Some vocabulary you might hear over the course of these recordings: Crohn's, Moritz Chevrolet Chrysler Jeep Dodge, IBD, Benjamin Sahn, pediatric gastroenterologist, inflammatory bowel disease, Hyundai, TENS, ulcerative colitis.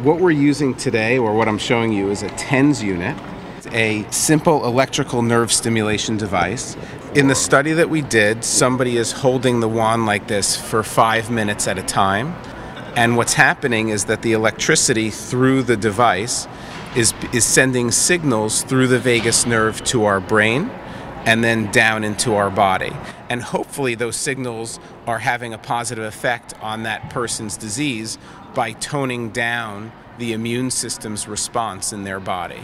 What we're using today, or what I'm showing you, is a TENS unit. It's a simple electrical nerve stimulation device. In the study that we did, somebody is holding the wand like this for 5 minutes at a time. And what's happening is that the electricity through the device is sending signals through the vagus nerve to our brain and then down into our body. And hopefully those signals are having a positive effect on that person's disease by toning down the immune system's response in their body.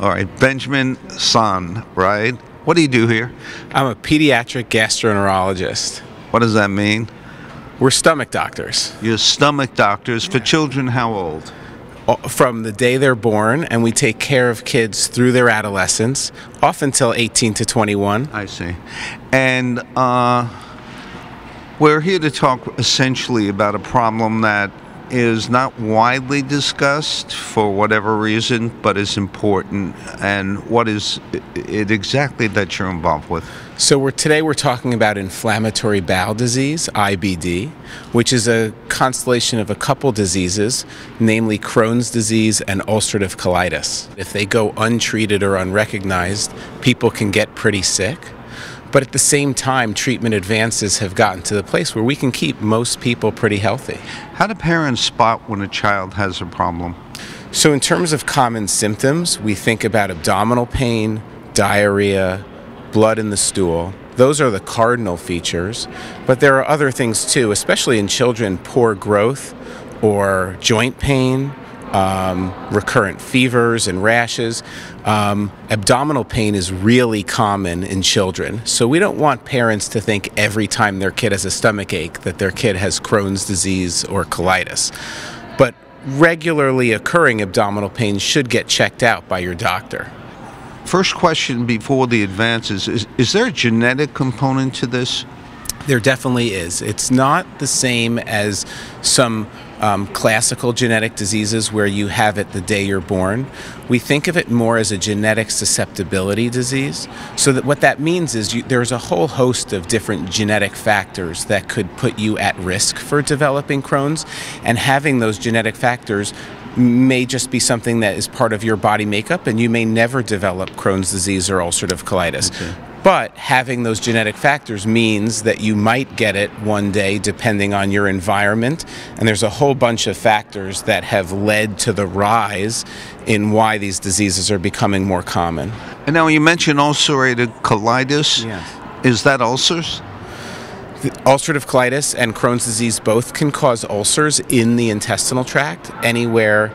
All right, Benjamin Sahn, right? What do you do here? I'm a pediatric gastroenterologist. What does that mean? We're stomach doctors. You're stomach doctors for children how old? From the day they're born, and we take care of kids through their adolescence, off until 18 to 21. I see. And we're here to talk essentially about a problem that is not widely discussed for whatever reason, but is important. And what is it exactly that you're involved with? So today we're talking about inflammatory bowel disease, IBD, which is a constellation of a couple diseases, namely Crohn's disease and ulcerative colitis. If they go untreated or unrecognized, people can get pretty sick. But at the same time, treatment advances have gotten to the place where we can keep most people pretty healthy. How do parents spot when a child has a problem? So in terms of common symptoms, we think about abdominal pain, diarrhea, blood in the stool. Those are the cardinal features. But there are other things too, especially in children, poor growth or joint pain. Recurrent fevers and rashes. Abdominal pain is really common in children. So we don't want parents to think every time their kid has a stomach ache that their kid has Crohn's disease or colitis. But regularly occurring abdominal pain should get checked out by your doctor. First question before the advances, is there a genetic component to this? There definitely is. It's not the same as some classical genetic diseases where you have it the day you're born. We think of it more as a genetic susceptibility disease. So that what that means is there's a whole host of different genetic factors that could put you at risk for developing Crohn's, and having those genetic factors may just be something that is part of your body makeup, and you may never develop Crohn's disease or ulcerative colitis. Okay. But having those genetic factors means that you might get it one day depending on your environment, and there's a whole bunch of factors that have led to the rise in why these diseases are becoming more common. And now you mentioned ulcerative colitis. Yes. Is that ulcers? Ulcerative colitis and Crohn's disease both can cause ulcers in the intestinal tract, anywhere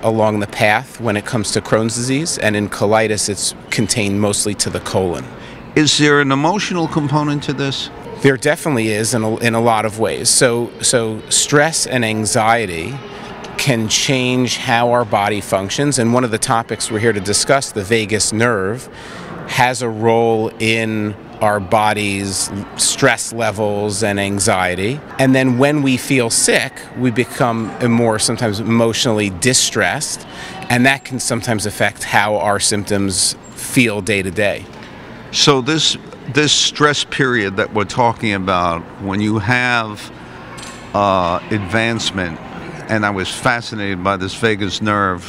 along the path when it comes to Crohn's disease, and in colitis it's contained mostly to the colon. Is there an emotional component to this? There definitely is, in a lot of ways. So stress and anxiety can change how our body functions, and one of the topics we're here to discuss, the vagus nerve, has a role in our body's stress levels and anxiety. And then when we feel sick, we become more sometimes emotionally distressed, and that can sometimes affect how our symptoms feel day to day. So this stress period that we're talking about, when you have advancement, and I was fascinated by this vagus nerve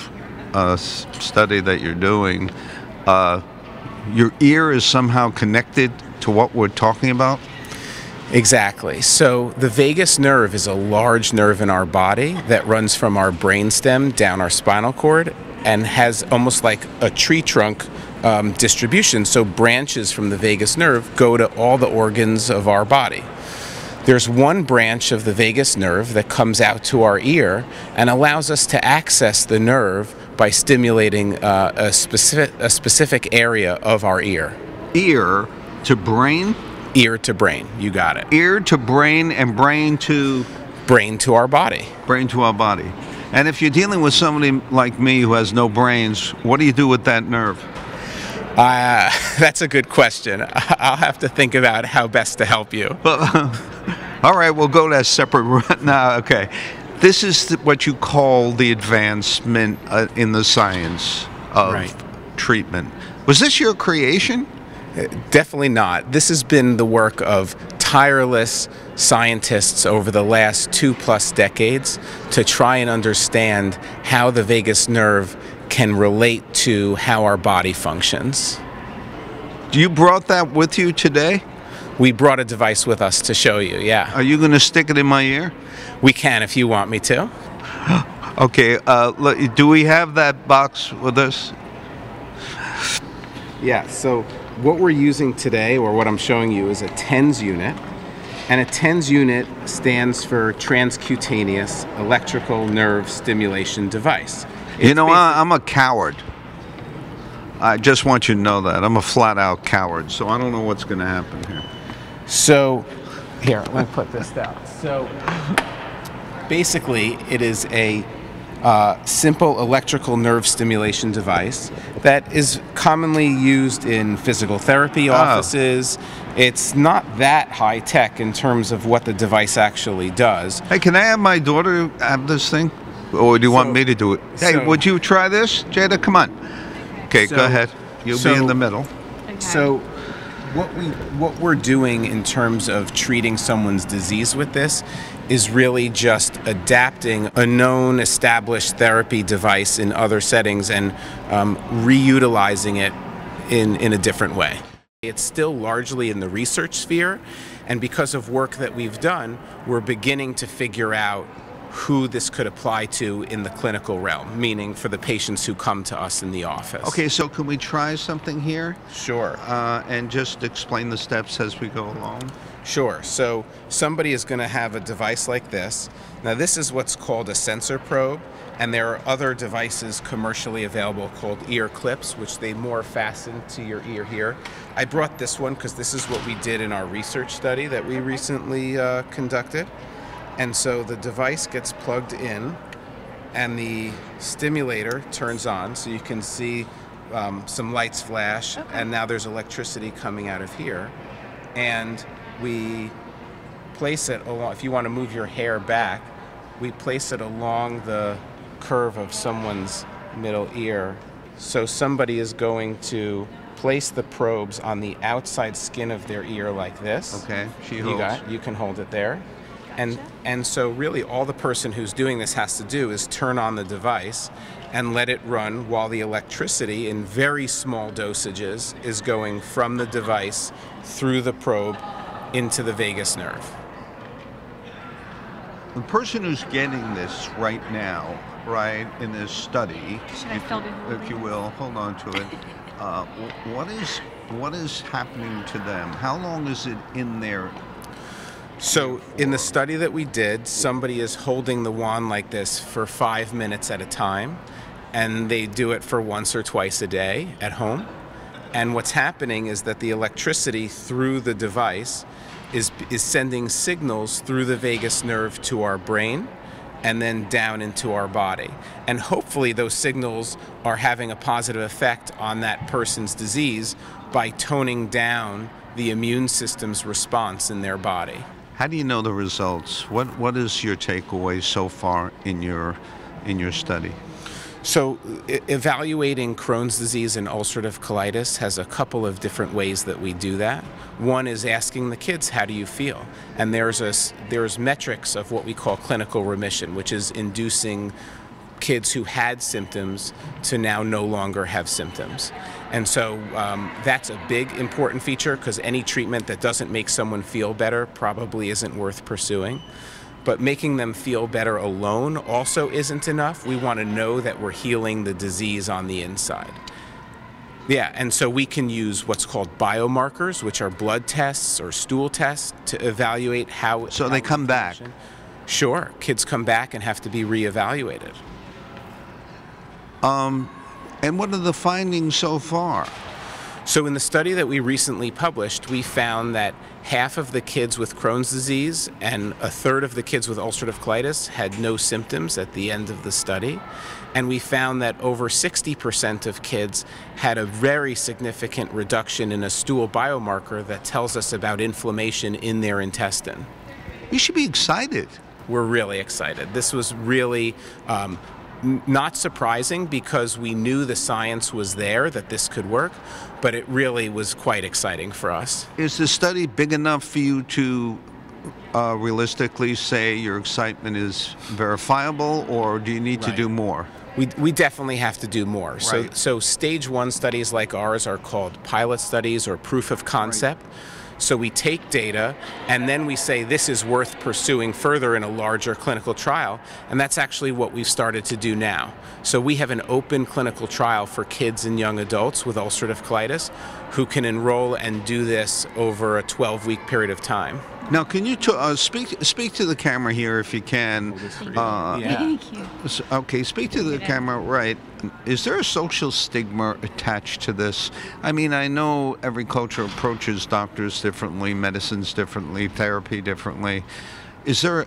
study that you're doing, your ear is somehow connected to what we're talking about? Exactly. So the vagus nerve is a large nerve in our body that runs from our brainstem down our spinal cord and has almost like a tree trunk distribution. So branches from the vagus nerve go to all the organs of our body. There's one branch of the vagus nerve that comes out to our ear and allows us to access the nerve by stimulating a specific area of our ear. Ear to brain? Ear to brain, you got it. Ear to brain, and brain to? Brain to our body. Brain to our body. And if you're dealing with somebody like me who has no brains, what do you do with that nerve? That's a good question. I'll have to think about how best to help you. All right, we'll go to a separate... No, okay. This is what you call the advancement in the science of treatment. Was this your creation? Definitely not. This has been the work of tireless scientists over the last 2+ decades to try and understand how the vagus nerve can relate to how our body functions. You brought that with you today? We brought a device with us to show you, yeah. Are you going to stick it in my ear? We can if you want me to. Okay, do we have that box with us? Yeah, so what we're using today, or what I'm showing you, is a TENS unit. And a TENS unit stands for Transcutaneous Electrical Nerve Stimulation Device. It's, you know, I'm a coward. I just want you to know that. I'm a flat-out coward, so I don't know what's going to happen here. So, here, let me put this down. So, basically, it is a simple electrical nerve stimulation device that is commonly used in physical therapy offices. Oh. It's not that high-tech in terms of what the device actually does. Hey, can I have my daughter have this thing? Or do you want me to do it? Hey, would you try this? Jada, come on. Okay, go ahead. You'll be in the middle. Okay. So what we're doing in terms of treating someone's disease with this is really just adapting a known established therapy device in other settings and reutilizing it in a different way. It's still largely in the research sphere, and because of work that we've done, we're beginning to figure out who this could apply to in the clinical realm, meaning for the patients who come to us in the office. Okay, so can we try something here? Sure. And just explain the steps as we go along? Sure. So somebody is going to have a device like this. Now this is what's called a sensor probe, and there are other devices commercially available called ear clips, which they more fasten to your ear here. I brought this one because this is what we did in our research study that we recently conducted. And so the device gets plugged in and the stimulator turns on, so you can see some lights flash, and now there's electricity coming out of here. And we place it along, if you want to move your hair back, we place it along the curve of someone's middle ear. So somebody is going to place the probes on the outside skin of their ear like this. Okay, she holds. You can hold it there. And so really all the person who's doing this has to do is turn on the device and let it run while the electricity in very small dosages is going from the device through the probe into the vagus nerve. The person who's getting this right now, right, in this study, if you will, hold on to it, what is happening to them? How long is it in their... So in the study that we did, somebody is holding the wand like this for 5 minutes at a time, and they do it for once or twice a day at home. And what's happening is that the electricity through the device is sending signals through the vagus nerve to our brain and then down into our body. And hopefully those signals are having a positive effect on that person's disease by toning down the immune system's response in their body. How do you know the results? What is your takeaway so far in your study? So evaluating Crohn's disease and ulcerative colitis has a couple of different ways that we do that. One is asking the kids, how do you feel? And there's metrics of what we call clinical remission, which is inducing kids who had symptoms to now no longer have symptoms. And so that's a big important feature, because any treatment that doesn't make someone feel better probably isn't worth pursuing. But making them feel better alone also isn't enough. We want to know that we're healing the disease on the inside. Yeah, and so we can use what's called biomarkers, which are blood tests or stool tests, to evaluate how... So they come back? Sure. Kids come back and have to be reevaluated. And what are the findings so far? So in the study that we recently published, we found that half of the kids with Crohn's disease and a third of the kids with ulcerative colitis had no symptoms at the end of the study. And we found that over 60% of kids had a very significant reduction in a stool biomarker that tells us about inflammation in their intestine. You should be excited. we're really excited. This was really not surprising because we knew the science was there that this could work, but it really was quite exciting for us. Is the study big enough for you to realistically say your excitement is verifiable, or do you need to do more? We definitely have to do more. Right. So stage one studies like ours are called pilot studies or proof of concept. Right. So we take data and then we say this is worth pursuing further in a larger clinical trial, and that's actually what we've started to do now. So we have an open clinical trial for kids and young adults with ulcerative colitis who can enroll and do this over a 12-week period of time. Now, can you speak to the camera here if you can? Thank you. Okay, speak to the camera, right. Is there a social stigma attached to this? I mean, I know every culture approaches doctors differently, medicines differently, therapy differently. Is there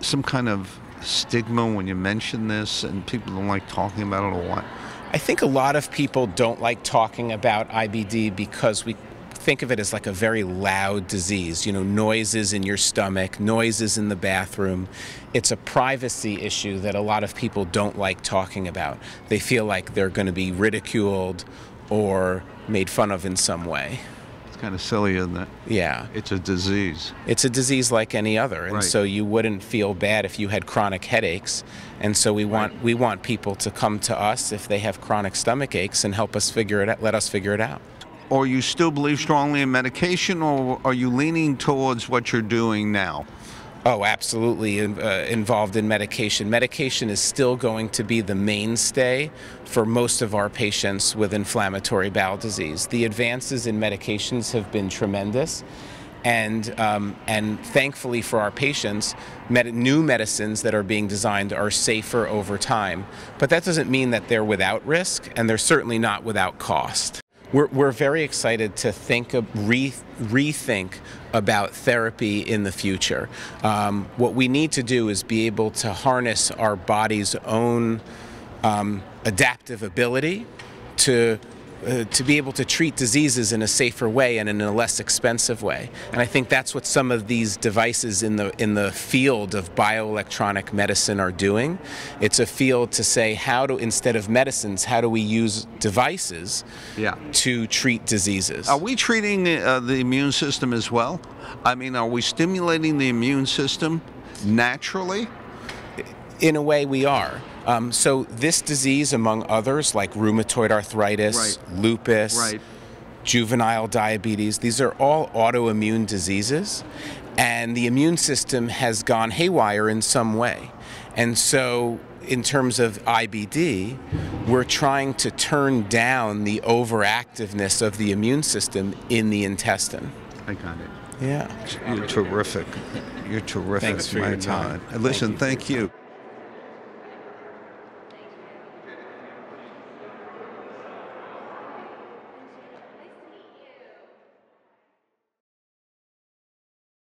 some kind of stigma when you mention this and people don't like talking about it, or what? I think a lot of people don't like talking about IBD because we think of it as like a very loud disease, you know, noises in your stomach, noises in the bathroom. It's a privacy issue that a lot of people don't like talking about. They feel like they're going to be ridiculed or made fun of in some way. It's kind of silly, isn't it? Yeah. It's a disease. It's a disease like any other, and so you wouldn't feel bad if you had chronic headaches, and so we want people to come to us if they have chronic stomach aches and help us figure it out, let us figure it out. Or you still believe strongly in medication, or are you leaning towards what you're doing now? Oh, absolutely involved in medication. Medication is still going to be the mainstay for most of our patients with inflammatory bowel disease. The advances in medications have been tremendous. And thankfully for our patients, new medicines that are being designed are safer over time. But that doesn't mean that they're without risk, and they're certainly not without cost. We're very excited to rethink about therapy in the future. What we need to do is be able to harness our body's own adaptive ability to be able to treat diseases in a safer way and in a less expensive way. And I think that's what some of these devices in the field of bioelectronic medicine are doing. It's a field to say instead of medicines, how do we use devices to treat diseases? Are we treating the immune system as well? I mean, are we stimulating the immune system naturally? In a way, we are. So this disease, among others, like rheumatoid arthritis, lupus, juvenile diabetes, these are all autoimmune diseases, and the immune system has gone haywire in some way. And so in terms of IBD, we're trying to turn down the overactiveness of the immune system in the intestine. I got it. Yeah. You're terrific. You're terrific. Thanks for your time. Listen, thank you.